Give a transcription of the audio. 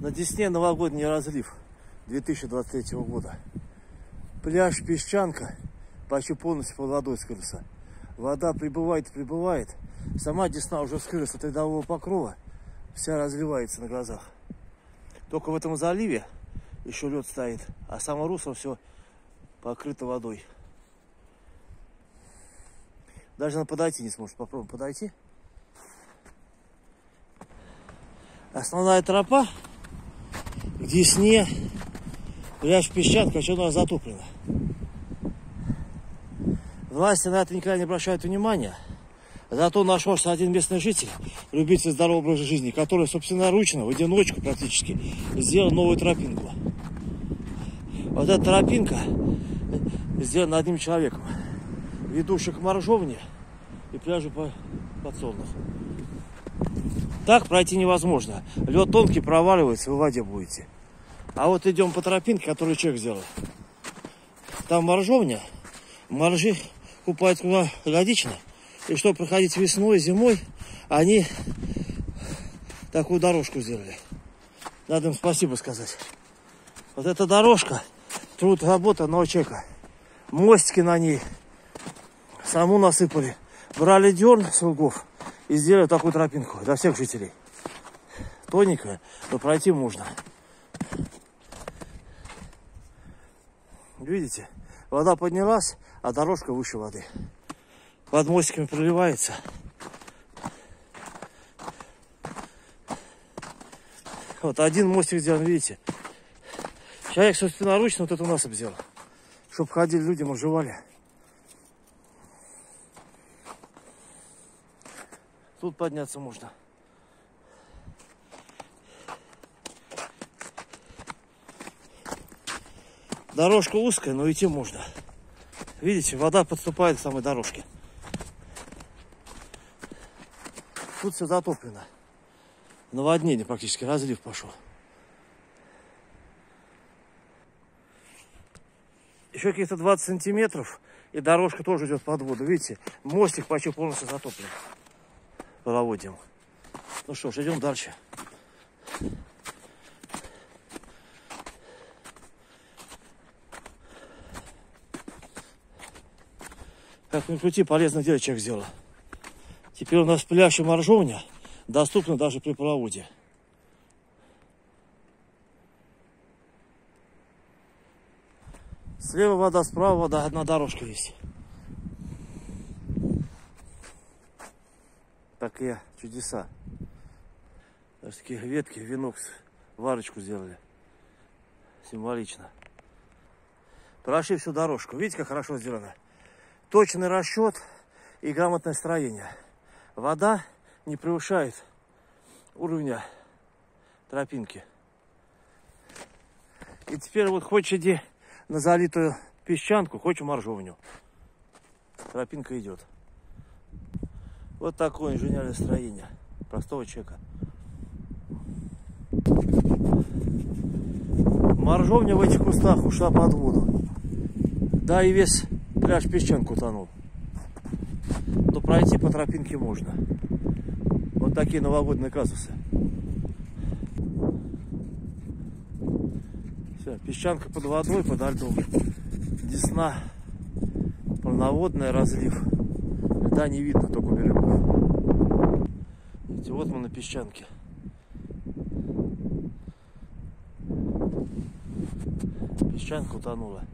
На Десне новогодний разлив 2023 года. Пляж Песчанка почти полностью под водой скрылся. Вода прибывает и прибывает. Сама Десна уже скрылась от ледового покрова. Вся разливается на глазах. Только в этом заливе еще лед стоит, а само русло все покрыто водой. Даже она подойти не сможет. Попробуем подойти. Основная тропа к Десне, пляж Песчанка, что у нас затоплено. Власти на это никогда не обращают внимания. Зато нашелся один местный житель, любитель здорового образа жизни, который собственноручно, в одиночку практически, сделал новую тропинку. Вот эта тропинка сделана одним человеком, ведущая к Моржовне и пляжу Подсолнух. Так пройти невозможно. Лед тонкий, проваливается, вы в воде будете. А вот идем по тропинке, которую человек сделал. Там Моржовня, моржи купаются круглогодично. И чтобы проходить весной, зимой, они такую дорожку сделали. Надо им спасибо сказать. Вот эта дорожка, труд, работа одного человека. Мостики на ней саму насыпали. Брали дерн с лугов и сделали такую тропинку для всех жителей. Тоненькая, но пройти можно. Видите, вода поднялась, а дорожка выше воды. Под мостиками проливается. Вот один мостик сделан, видите. Человек собственноручно вот это у нас обделал. Чтобы ходили люди, моржевали. Тут подняться можно. Дорожка узкая, но идти можно. Видите, вода подступает к самой дорожке. Тут все затоплено. Наводнение практически, разлив пошел. Еще каких-то 20 сантиметров, и дорожка тоже идет под воду. Видите, мостик почти полностью затоплен половодьем. Ну что ж, идем дальше. Как ни крути, полезное дело человек сделал. Теперь у нас пляж и моржовня доступны даже при половодье. Слева вода, справа вода, одна дорожка есть. Такие чудеса. Даже такие ветки, венок, варочку сделали. Символично. Прошли всю дорожку. Видите, как хорошо сделано? Точный расчет и грамотное строение. Вода не превышает уровня тропинки. И теперь вот хочешь иди на залитую Песчанку, хочешь Моржовню. Тропинка идет. Вот такое инженерное строение простого человека. Моржовня в этих кустах ушла под воду. Да и весь пляж Песчанку утонул. Но пройти по тропинке можно. Вот такие новогодние казусы. Все, Песчанка под водой, подо льдом. Десна полноводная, разлив. Льда не видно, только берегов. Видите, вот мы на Песчанке. Песчанка утонула.